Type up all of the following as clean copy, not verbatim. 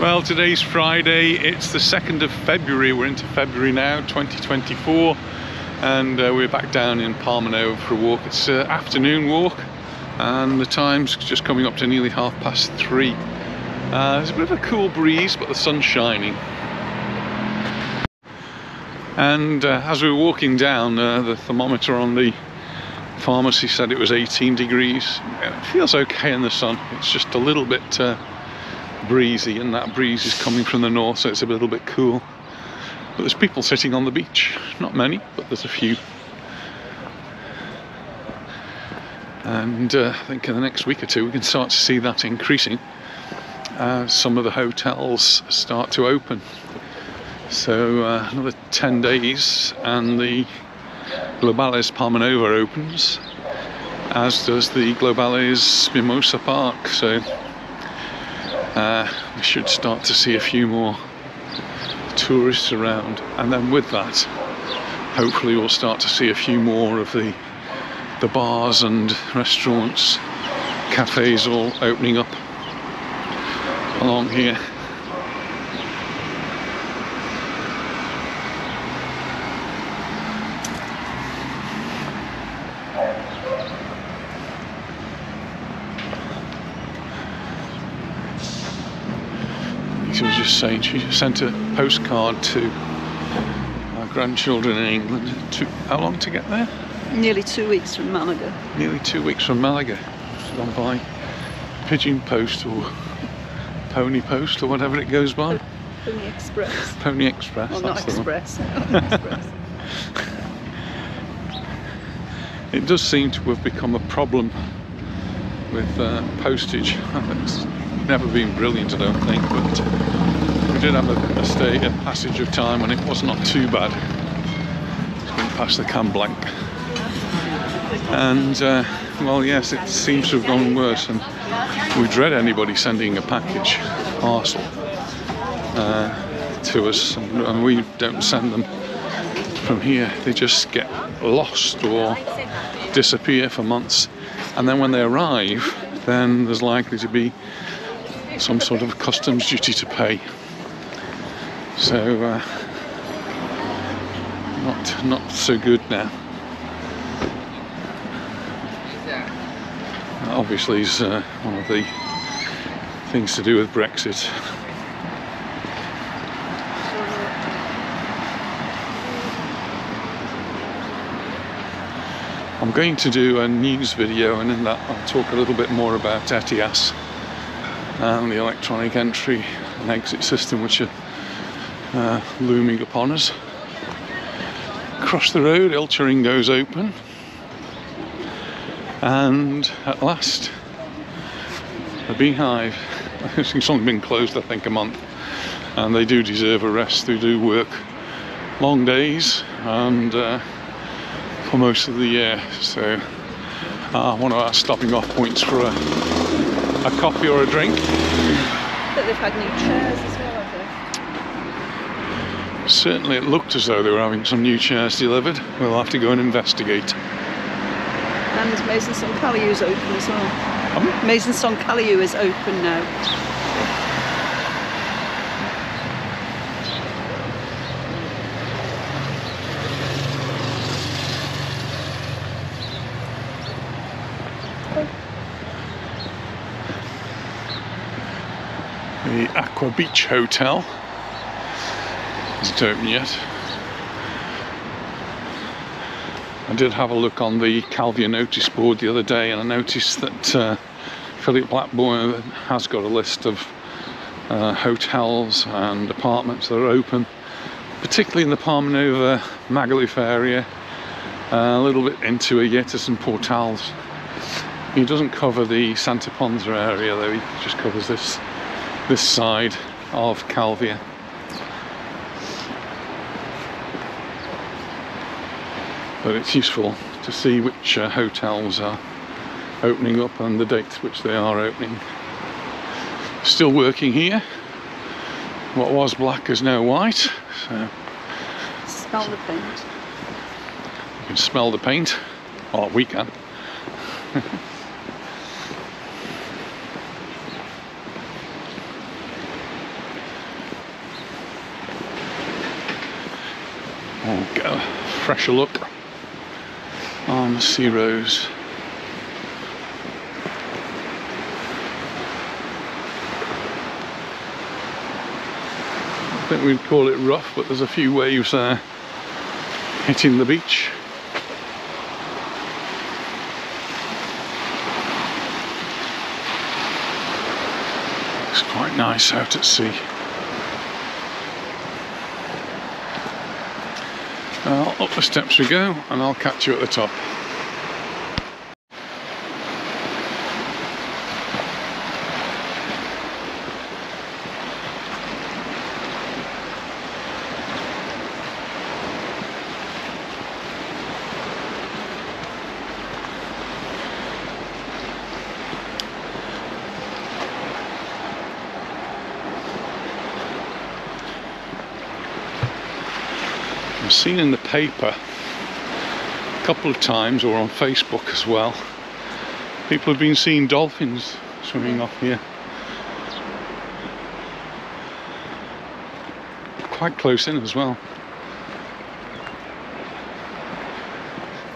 Well, today's Friday, it's the 2nd of February, we're into February now, 2024, and we're back down in Palmanova for a walk. It's an afternoon walk, and the time's just coming up to nearly 3:30. There's a bit of a cool breeze, but the sun's shining. And as we were walking down, the thermometer on the pharmacy said it was 18 degrees. It feels okay in the sun, it's just a little bit breezy, and that breeze is coming from the north, so it's a little bit cool. But there's people sitting on the beach, not many, but there's a few. And I think in the next week or two we can start to see that increasing as some of the hotels start to open. So another 10 days and the Globales Palmanova opens, as does the Globales Mimosa Park. So we should start to see a few more tourists around, and then with that hopefully we'll start to see a few more of the bars and restaurants, cafes all opening up along here. She was just saying she sent a postcard to our grandchildren in England. How long to get there? Nearly 2 weeks from Malaga. Nearly 2 weeks from Malaga. It's gone by pigeon post or pony post or whatever it goes by. Pony Express. Pony Express. Well, that's not Express. Express. It does seem to have become a problem with postage. Never been brilliant, I don't think, but we did have a passage of time and it was not too bad. Just went past the Cam Blanc. And well, yes, it seems to have gone worse, and we dread anybody sending a package, parcel, to us, and we don't send them from here. They just get lost or disappear for months, and then when they arrive, then there's likely to be some sort of customs duty to pay. So not so good now. That obviously is one of the things to do with Brexit. I'm going to do a news video, and in that I'll talk a little bit more about ETIAS and the electronic entry and exit system, which are looming upon us. Across the road, El Turingo's open, and at last, the Beehive. It's only been closed, I think, a month, and they do deserve a rest. They do work long days and for most of the year, so one of our stopping off points for a coffee or a drink. But they've had new chairs as well, have they? Certainly it looked as though they were having some new chairs delivered. We'll have to go and investigate. And Maison Soncaliou is open as well. Maison Soncaliou is open now. The Aqua Beach Hotel isn't open yet. I did have a look on the Calvia notice board the other day, and I noticed that Philip Blackboy has got a list of hotels and apartments that are open, particularly in the Palmanova Magaluf area, a little bit into Ayetas and Portals. He doesn't cover the Santa Ponza area though, he just covers this side of Calvia. But it's useful to see which hotels are opening up and the dates which they are opening. Still working here. What was black is now white. So smell the paint. You can smell the paint. Oh, we can. and get a fresher look on the sea rose. I think we'd call it rough, but there's a few waves there hitting the beach. It's quite nice out at sea. Up the steps we go, and I'll catch you at the top. I've seen in the paper a couple of times, or on Facebook as well, people have been seeing dolphins swimming off here. Quite close in as well.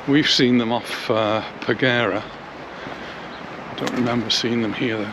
We've seen them off Pergera. I don't remember seeing them here though.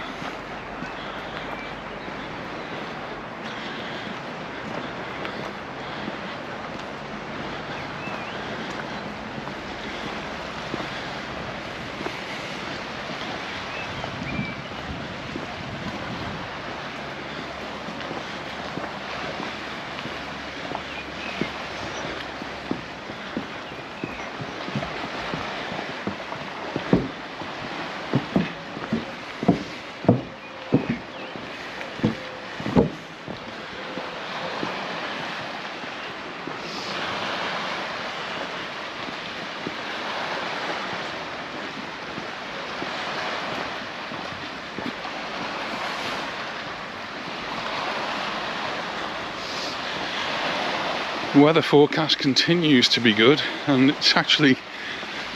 Weather forecast continues to be good, and it's actually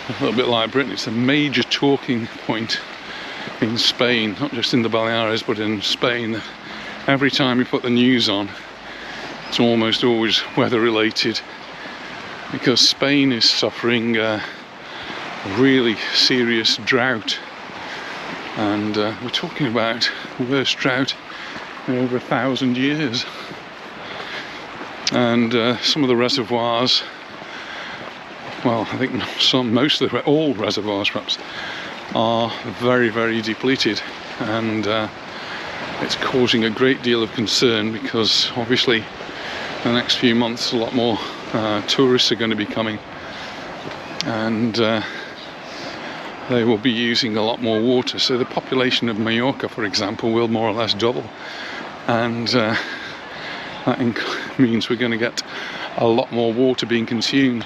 a little bit like Britain. It's a major talking point in Spain, not just in the Baleares but in Spain. Every time you put the news on, it's almost always weather related, because Spain is suffering a really serious drought, and we're talking about the worst drought in over 1,000 years. And some of the reservoirs, well, I think all reservoirs perhaps, are very, very depleted, and it's causing a great deal of concern, because obviously in the next few months a lot more tourists are going to be coming, and they will be using a lot more water. So the population of Majorca, for example, will more or less double, and that means we're going to get a lot more water being consumed.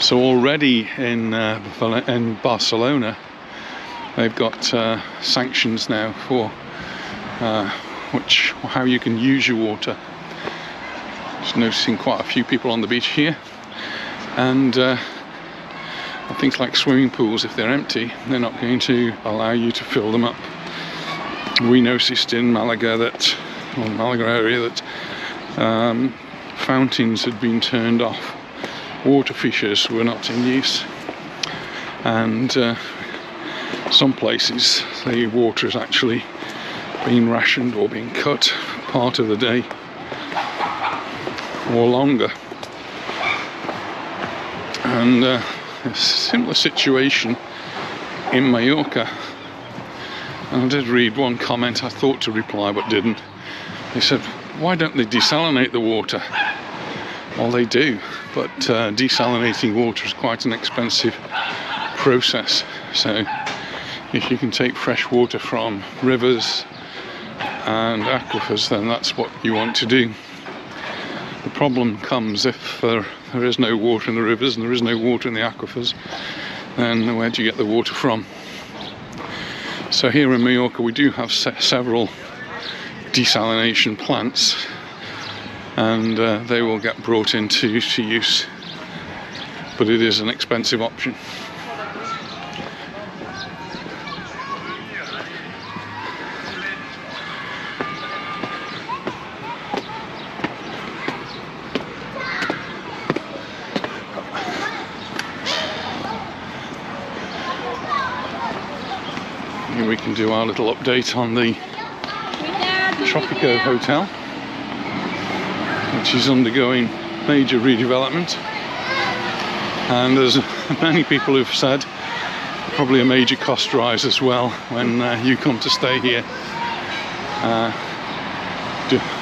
So already in Barcelona they've got sanctions now for how you can use your water. Just noticing quite a few people on the beach here, and things like swimming pools, if they're empty, they're not going to allow you to fill them up. We noticed in Malaga that, or Malaga area, that fountains had been turned off, water features were not in use, and some places the water has actually been rationed or been cut part of the day or longer. And a similar situation in Mallorca, and I did read one comment I thought to reply but didn't. They said, why don't they desalinate the water? Well, they do, but desalinating water is quite an expensive process. So if you can take fresh water from rivers and aquifers, then that's what you want to do. The problem comes if there is no water in the rivers and there is no water in the aquifers, then where do you get the water from? So here in Mallorca we do have several desalination plants, and they will get brought into use, but it is an expensive option. can do our little update on the Tropico Hotel, which is undergoing major redevelopment, and there's many people who've said probably a major cost rise as well when you come to stay here.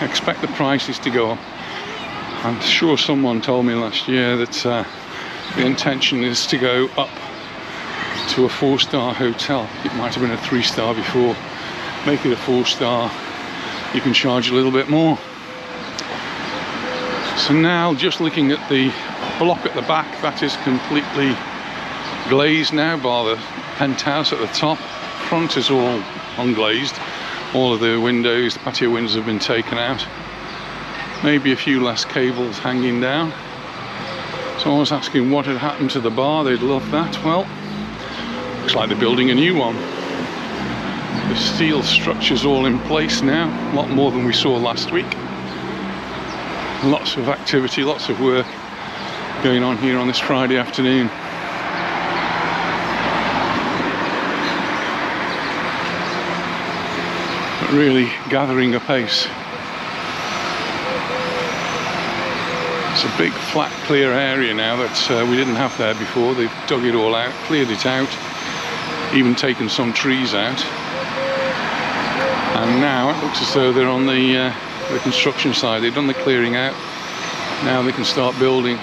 Expect the prices to go up. I'm sure someone told me last year that the intention is to go up to a 4-star hotel. It might have been a 3-star before. Make it a 4-star, you can charge a little bit more. So now, just looking at the block at the back, that is completely glazed now, bar the penthouse at the top. Front is all unglazed. All of the windows, the patio windows, have been taken out. Maybe a few less cables hanging down. So I was asking what had happened to the bar, they'd love that. Well, looks like they're building a new one. The steel structure's all in place now, a lot more than we saw last week. Lots of activity, lots of work going on here on this Friday afternoon. But really gathering a pace. It's a big flat clear area now that we didn't have there before. They've dug it all out, cleared it out, even taken some trees out, and now it looks as though they're on the construction side. They've done the clearing out, now they can start building.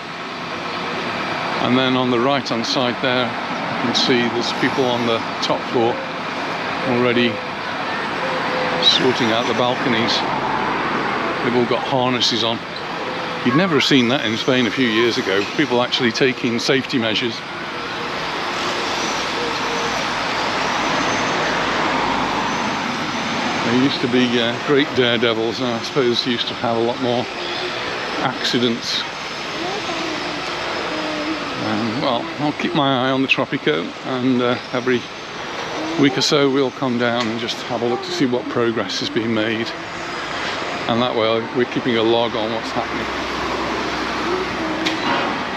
And then on the right hand side there you can see there's people on the top floor already sorting out the balconies. They've all got harnesses on. You'd never have seen that in Spain a few years ago, people actually taking safety measures. They used to be great daredevils, and I suppose used to have a lot more accidents. Well, I'll keep my eye on the Tropico, and every week or so we'll come down and just have a look to see what progress is being made. And that way we're keeping a log on what's happening.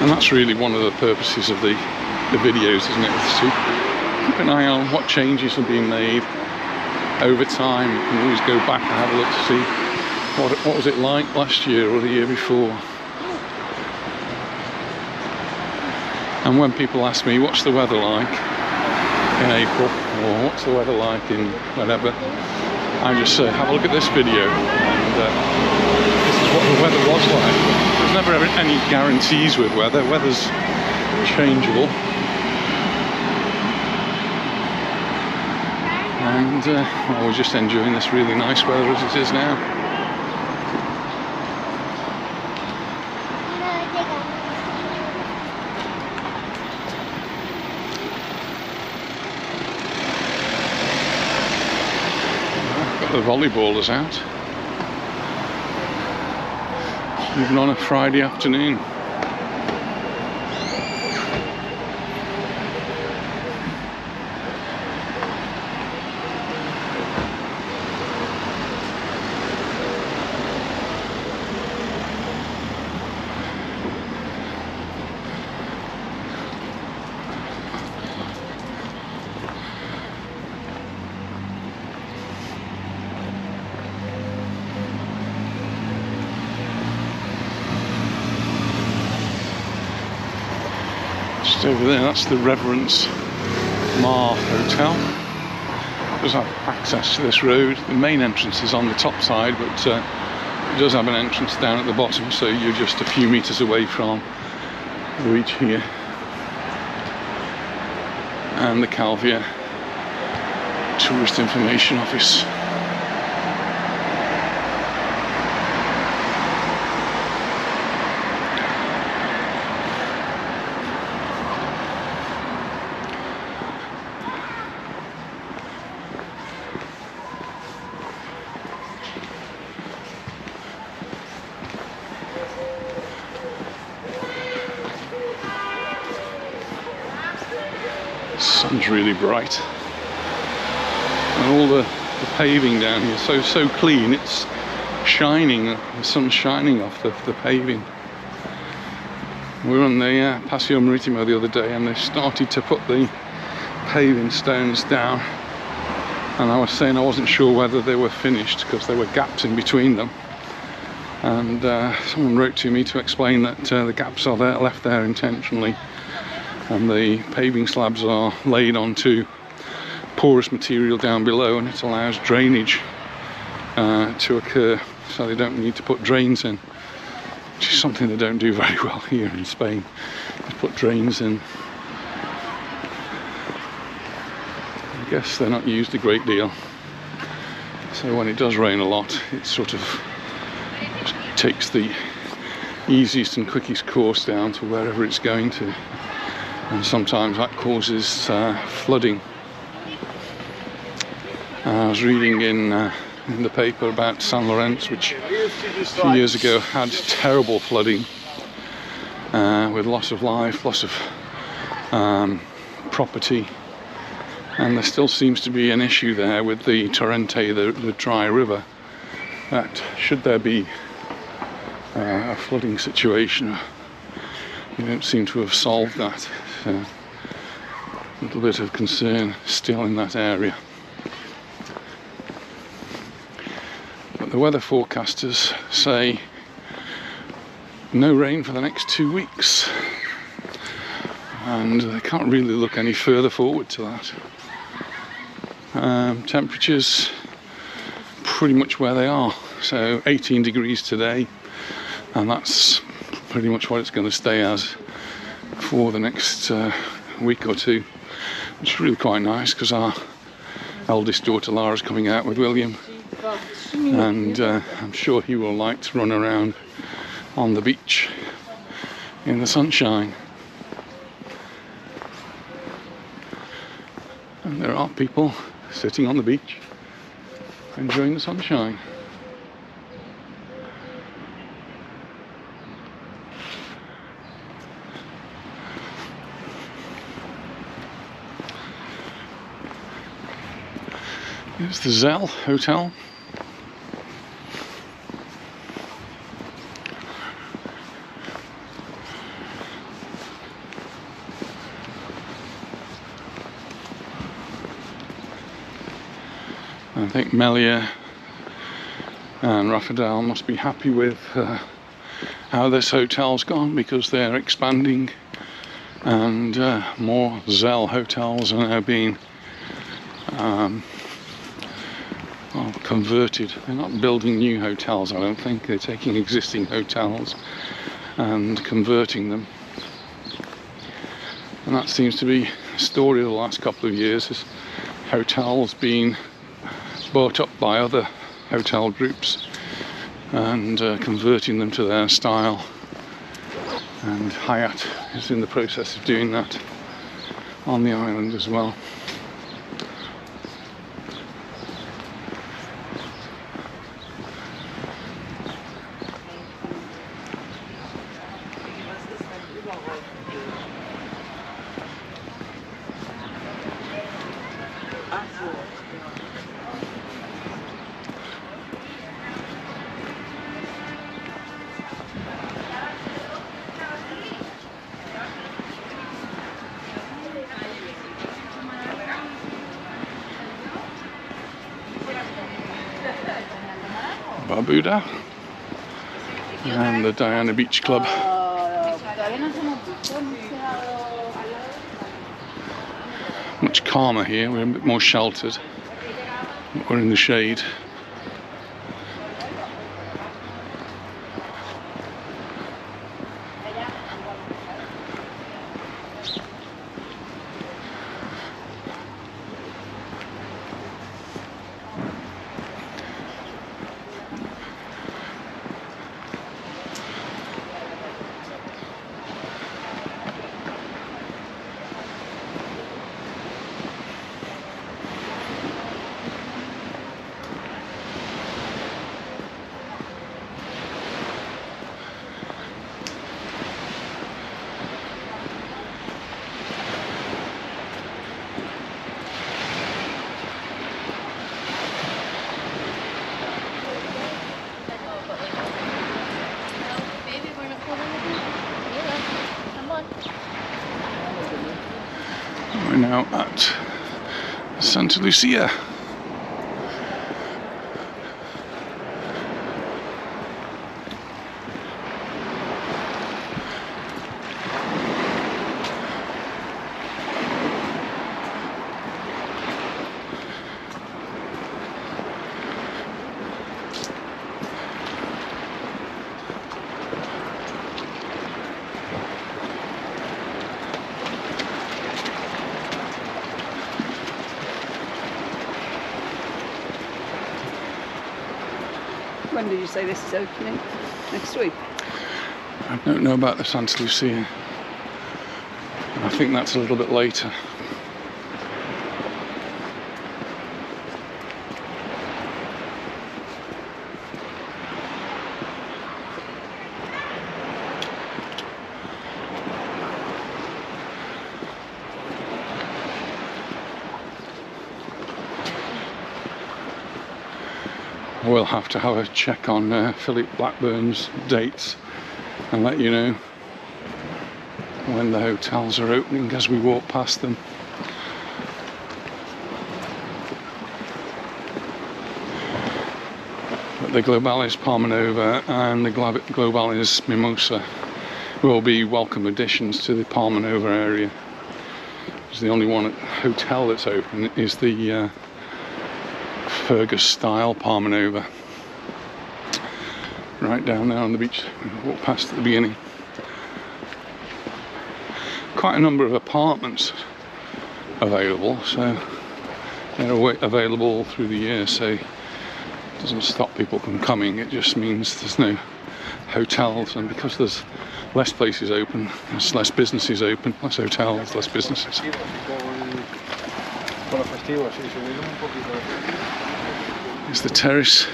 And that's really one of the purposes of the videos, isn't it? To keep an eye on what changes are being made. Over time, you can always go back and have a look to see what was it like last year or the year before. And when people ask me, what's the weather like in April, or what's the weather like in whatever, I just say, have a look at this video, and this is what the weather was like. There's never any guarantees with weather. Weather's changeable. And well, we're just enjoying this really nice weather as it is now. Got the volleyballers out, even on a Friday afternoon. Over there, that's the Reverence Mar Hotel. Does have access to this road. The main entrance is on the top side, but it does have an entrance down at the bottom, so you're just a few meters away from the beach here. And the Calvia Tourist Information Office. Really bright, and all the paving down here so clean. It's shining, the sun's shining off the paving. We were on the Paseo Maritimo the other day, and they started to put the paving stones down, and I was saying I wasn't sure whether they were finished because there were gaps in between them, and someone wrote to me to explain that the gaps are there, left there intentionally, and the paving slabs are laid onto porous material down below, and it allows drainage to occur, so they don't need to put drains in, which is something they don't do very well here in Spain. They put drains in. I guess they're not used a great deal, so when it does rain a lot, it sort of takes the easiest and quickest course down to wherever it's going to, and sometimes that causes flooding. I was reading in the paper about San Lorenzo, which a few years ago had terrible flooding with loss of life, loss of property, and there still seems to be an issue there with the Torrente, the dry river, that should there be a flooding situation, we don't seem to have solved that. So a little bit of concern still in that area. The weather forecasters say no rain for the next 2 weeks, and I can't really look any further forward to that. Temperatures pretty much where they are, so 18 degrees today, and that's pretty much what it's going to stay as for the next week or two. It's really quite nice because our eldest daughter Lara's coming out with William, and I'm sure he will like to run around on the beach in the sunshine. And there are people sitting on the beach enjoying the sunshine. It's the Zell Hotel. I think Melia and Raffadel must be happy with how this hotel's gone, because they're expanding, and more Zell hotels are now being converted. They're not building new hotels, I don't think. They're taking existing hotels and converting them. And that seems to be the story of the last couple of years, is hotels being bought up by other hotel groups and converting them to their style. And Hyatt is in the process of doing that on the island as well. Buddha and the Diana Beach Club. Much calmer here, we're a bit more sheltered, we're in the shade. Now at Santa Lucia, When did you say this is opening? Next week? I don't know about the Santa Lucia. I think that's a little bit later. We'll have to have a check on Philip Blackburn's dates and let you know when the hotels are opening as we walk past them. But the Globales Palmanova and the Globales Mimosa will be welcome additions to the Palmanova area. It's the only one hotel that's open is the Fergus style Palmanova, right down there on the beach. We walked past at the beginning. Quite a number of apartments available, so they're available through the year, so it doesn't stop people from coming. It just means there's no hotels, and because there's less places open, there's less businesses open, less hotels, less businesses. It's the terrace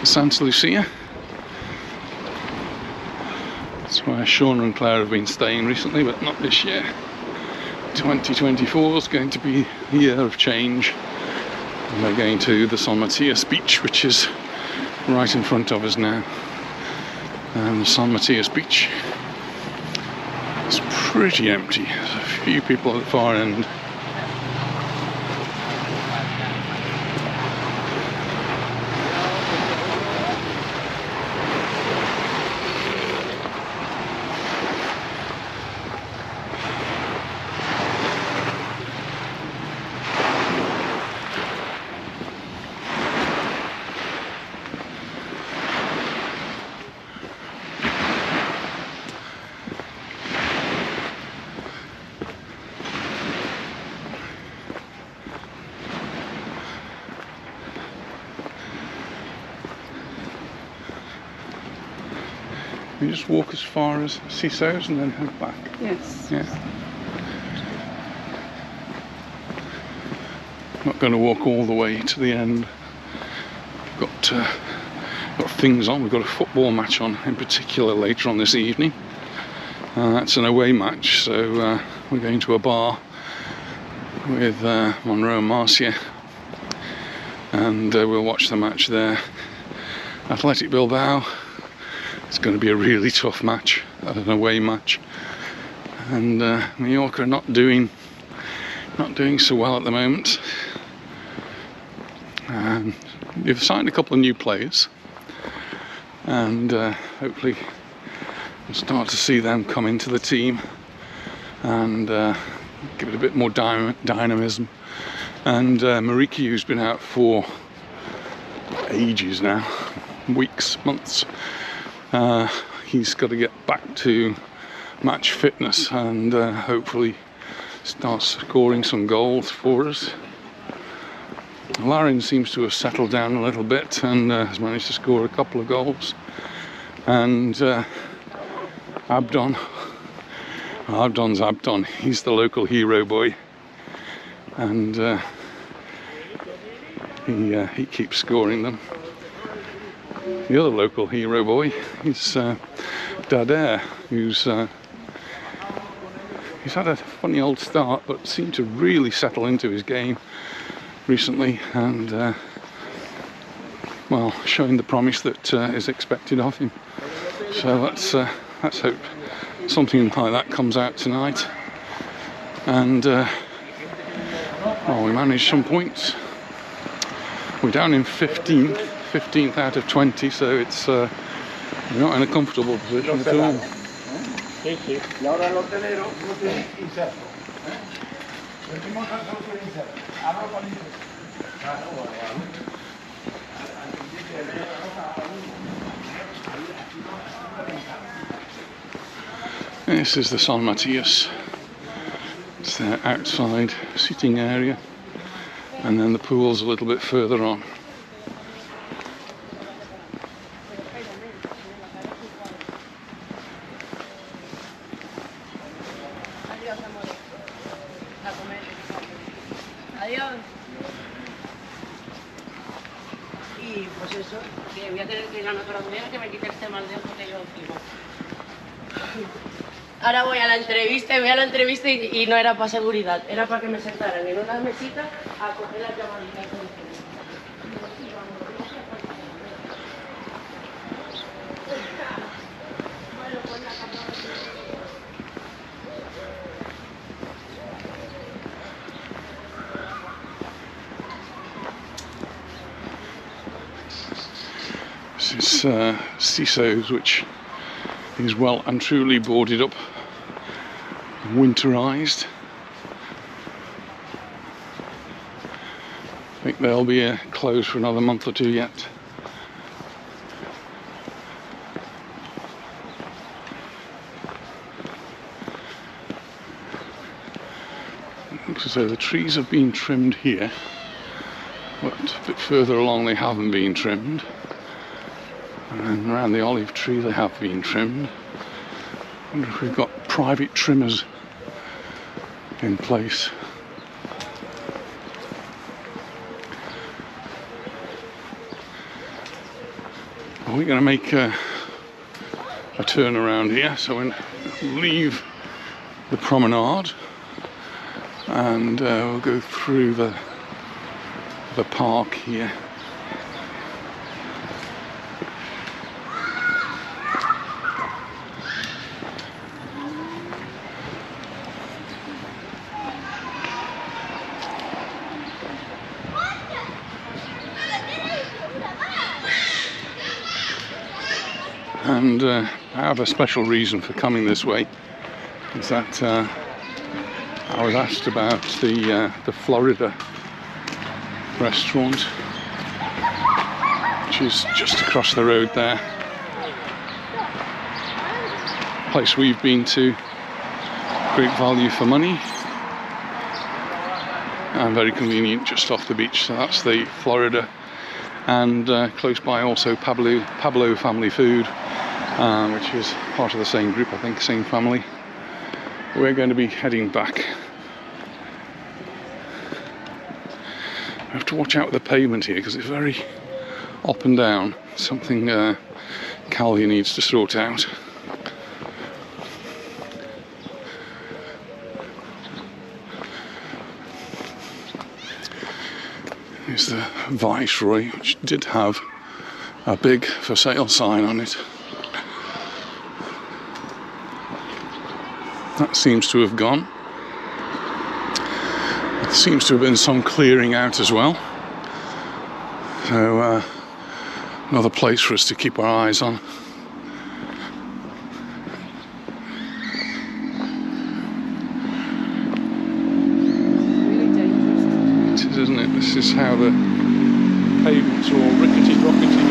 of Santa Lucia. That's where Sean and Claire have been staying recently, but not this year. 2024 is going to be the year of change. And they're going to the Son Matias beach, which is right in front of us now. And the Son Matias beach is pretty empty. There's a few people at the far end. You just walk as far as Sisso's and then head back. Yes. Yeah. Not going to walk all the way to the end. Got things on. We've got a football match on in particular later on this evening. It's an away match, so we're going to a bar with Monroe and Marcia, and we'll watch the match there. Athletic Bilbao. It's going to be a really tough match, an away match, and Mallorca are not doing so well at the moment. They've signed a couple of new players, and hopefully we'll start to see them come into the team and give it a bit more dynamism. And Mariki, who's been out for ages now, weeks, months. He's got to get back to match fitness and hopefully start scoring some goals for us. Lara seems to have settled down a little bit and has managed to score a couple of goals. And Abdon, he's the local hero boy, and he keeps scoring them. The other local hero boy is Dadair, who's he's had a funny old start, but seemed to really settle into his game recently, and well, showing the promise that is expected of him. So let's hope something like that comes out tonight, and well, we managed some points. We're down in 15th out of 20, so it's you're not in a comfortable position at all. This is the Son Matias. It's their outside seating area, and then the pool's a little bit further on. que voy a tener que ir a otro medio que me quite este mal dedo que yo encima. Ahora voy a la entrevista y no era para seguridad, era para que me sentaran en unas mesitas a coger las llamaditas. This is Ciso's, which is well and truly boarded up, winterised. I think they'll be closed for another month or two yet. It looks as though the trees have been trimmed here, but a bit further along they haven't been trimmed. And around the olive tree they have been trimmed. I wonder if we've got private trimmers in place. Well, we're going to make a turn around here, so we'll leave the promenade and we'll go through the park here. And I have a special reason for coming this way, is that I was asked about the Florida restaurant, which is just across the road there. Place we've been to, great value for money, and very convenient, just off the beach. So that's the Florida, and close by also Pablo Family Food. Which is part of the same group, I think, same family. We're going to be heading back. I have to watch out with the pavement here because it's very up and down. Something Calvia needs to sort out. Here's the Viceroy, which did have a big for sale sign on it. That seems to have gone. It seems to have been some clearing out as well. So another place for us to keep our eyes on. Really dangerous. It is, isn't it? This is how the pavement's all rickety-rockety.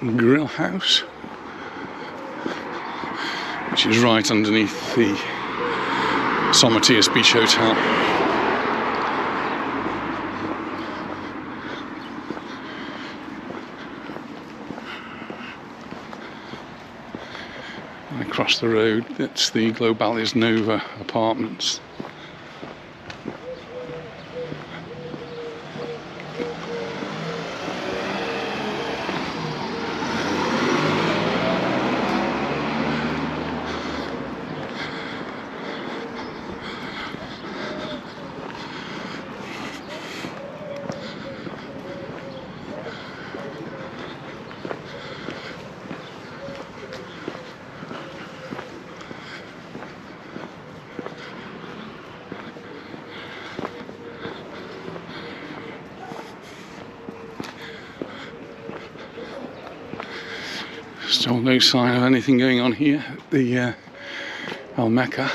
The grill house, which is right underneath the Son Matias Beach Hotel. And across the road, that's the Globales Nova apartments. Still no sign of anything going on here at the Al Mecca.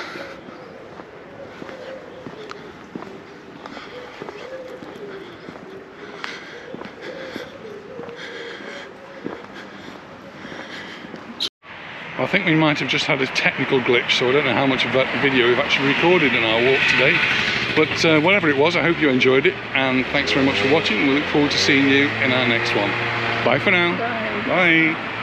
I think we might have just had a technical glitch, so I don't know how much of that video we've actually recorded in our walk today. But whatever it was, I hope you enjoyed it, and thanks very much for watching. We look forward to seeing you in our next one. Bye for now. Bye. Bye.